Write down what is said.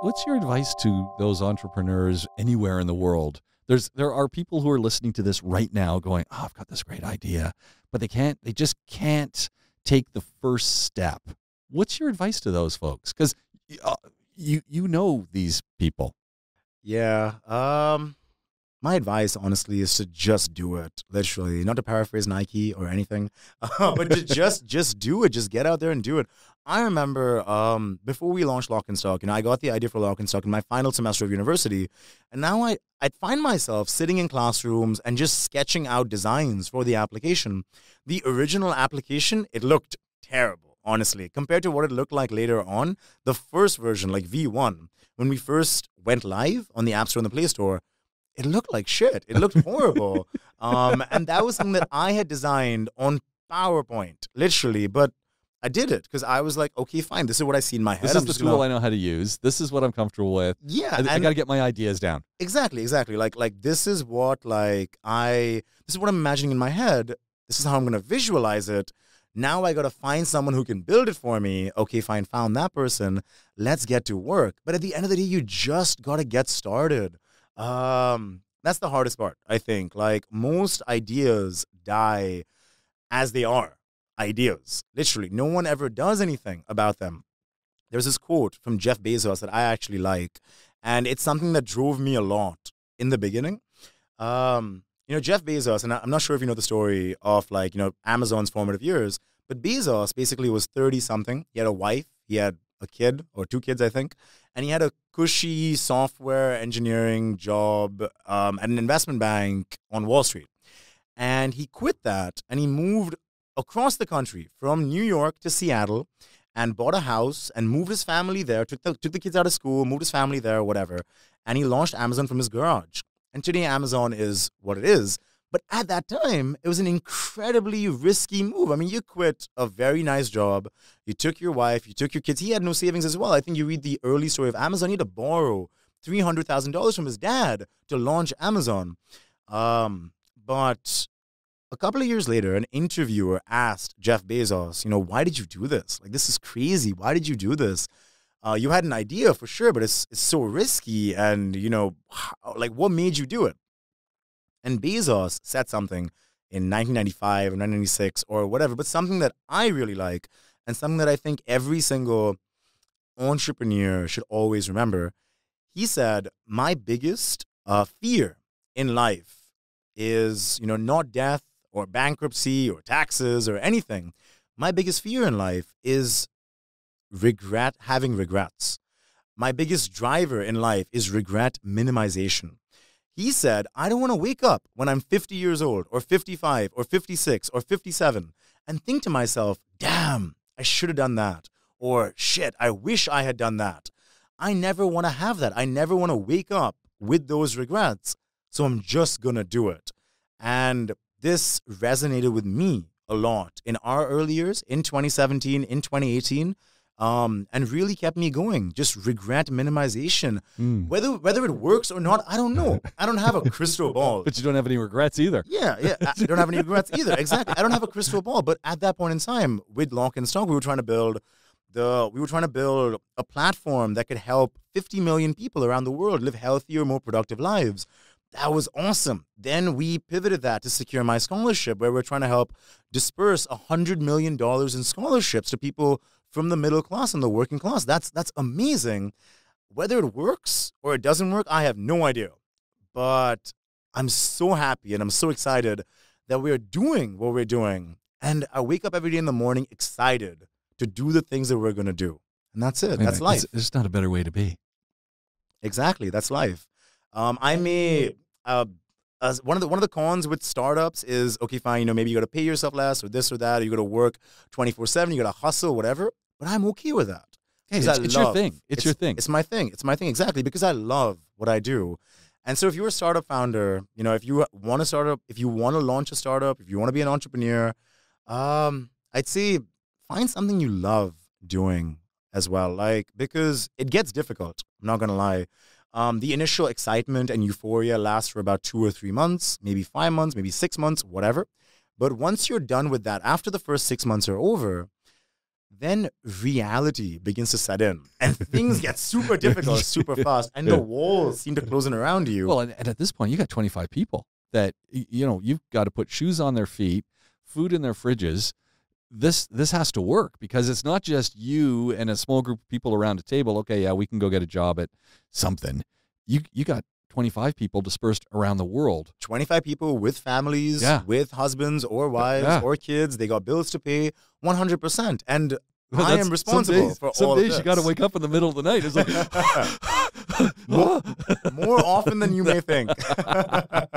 What's your advice to those entrepreneurs anywhere in the world? There are people who are listening to this right now going, oh, I've got this great idea, but they just can't take the first step. What's your advice to those folks? Because you know these people. Yeah. My advice, honestly, is to just do it, literally. Not to paraphrase Nike or anything, but to just do it. Just get out there and do it. I remember before we launched LockinStock, I got the idea for LockinStock in my final semester of university. And now I'd find myself sitting in classrooms and just sketching out designs for the application. The original application, it looked terrible, honestly, compared to what it looked like later on. The first version, like V1, when we first went live on the App Store and the Play Store, it looked like shit. It looked horrible. And that was something that I had designed on PowerPoint, literally. But I did it because I was like, okay, fine. This is what I see in my head. This is the tool I know how to use. This is what I'm comfortable with. Yeah. I got to get my ideas down. Exactly, exactly. Like this is what I'm imagining in my head. This is how I'm going to visualize it. Now I got to find someone who can build it for me. Okay, fine. Found that person. Let's get to work. But at the end of the day, you just got to get started. That's the hardest part, I think. Like, most ideas die as they are. Ideas, literally. No one ever does anything about them. There's this quote from Jeff Bezos that I actually like, and it's something that drove me a lot in the beginning. Jeff Bezos, and I'm not sure if you know the story of, like, Amazon's formative years, but Bezos basically was 30-something. He had a wife. He had a kid or two kids, I think, and he had a cushy software engineering job at an investment bank on Wall Street. And he quit that, and he moved across the country from New York to Seattle and bought a house and moved his family there, took the kids out of school, moved his family there, whatever. And he launched Amazon from his garage. And today Amazon is what it is. But at that time, it was an incredibly risky move. I mean, you quit a very nice job. You took your wife. You took your kids. He had no savings as well. I think you read the early story of Amazon. He had to borrow $300,000 from his dad to launch Amazon. But a couple of years later, an interviewer asked Jeff Bezos, why did you do this? Like, this is crazy. Why did you do this? You had an idea for sure, but it's so risky. And, what made you do it? And Bezos said something in 1995 or 1996 or whatever, but something that I really like and something that I think every single entrepreneur should always remember. He said, my biggest fear in life is, not death, or bankruptcy, or taxes, or anything. My biggest fear in life is having regrets. My biggest driver in life is regret minimization. He said, I don't want to wake up when I'm 50 years old, or 55, or 56, or 57, and think to myself, damn, I should have done that, or shit, I wish I had done that. I never want to have that. I never want to wake up with those regrets, so I'm just going to do it. And this resonated with me a lot in our early years, in 2017, in 2018, and really kept me going. Just regret minimization. Whether it works or not, I don't know. I don't have a crystal ball. But you don't have any regrets either. Yeah, I don't have any regrets either. Exactly. I don't have a crystal ball. But at that point in time, with LockinStock, we were trying to build a platform that could help 50 million people around the world live healthier, more productive lives. That was awesome. Then we pivoted that to Secure My Scholarship, where we're trying to help disperse $100 million in scholarships to people from the middle class and the working class. That's amazing. Whether it works or it doesn't work, I have no idea. But I'm so happy and I'm so excited that we are doing what we're doing. And I wake up every day in the morning excited to do the things that we're going to do. And that's it. That's life. There's not a better way to be. Exactly. That's life. One of the cons with startups is, okay, fine, maybe you got to pay yourself less or this or that, or you got to work 24/7, you got to hustle, whatever. But I'm okay with that. Hey, it's your thing. It's your thing. It's my thing. It's my thing, exactly, because I love what I do. And so if you're a startup founder, if you want to start up, if you want to launch a startup, if you want to be an entrepreneur, I'd say find something you love doing as well, because it gets difficult. I'm not going to lie. The initial excitement and euphoria lasts for about 2 or 3 months, maybe 5 months, maybe 6 months, whatever. But once you're done with that, after the first 6 months are over, then reality begins to set in and things get super difficult, super fast, and the walls seem to close in around you. Well, and at this point, you got 25 people that, you know, you've got to put shoes on their feet, food in their fridges. This has to work because it's not just you and a small group of people around a table. Okay, yeah, we can go get a job at something. You got 25 people dispersed around the world. 25 people with families, with husbands or wives or kids. They got bills to pay 100%. And I am responsible for all of this. Some days you got to wake up in the middle of the night. It's like, more often than you may think.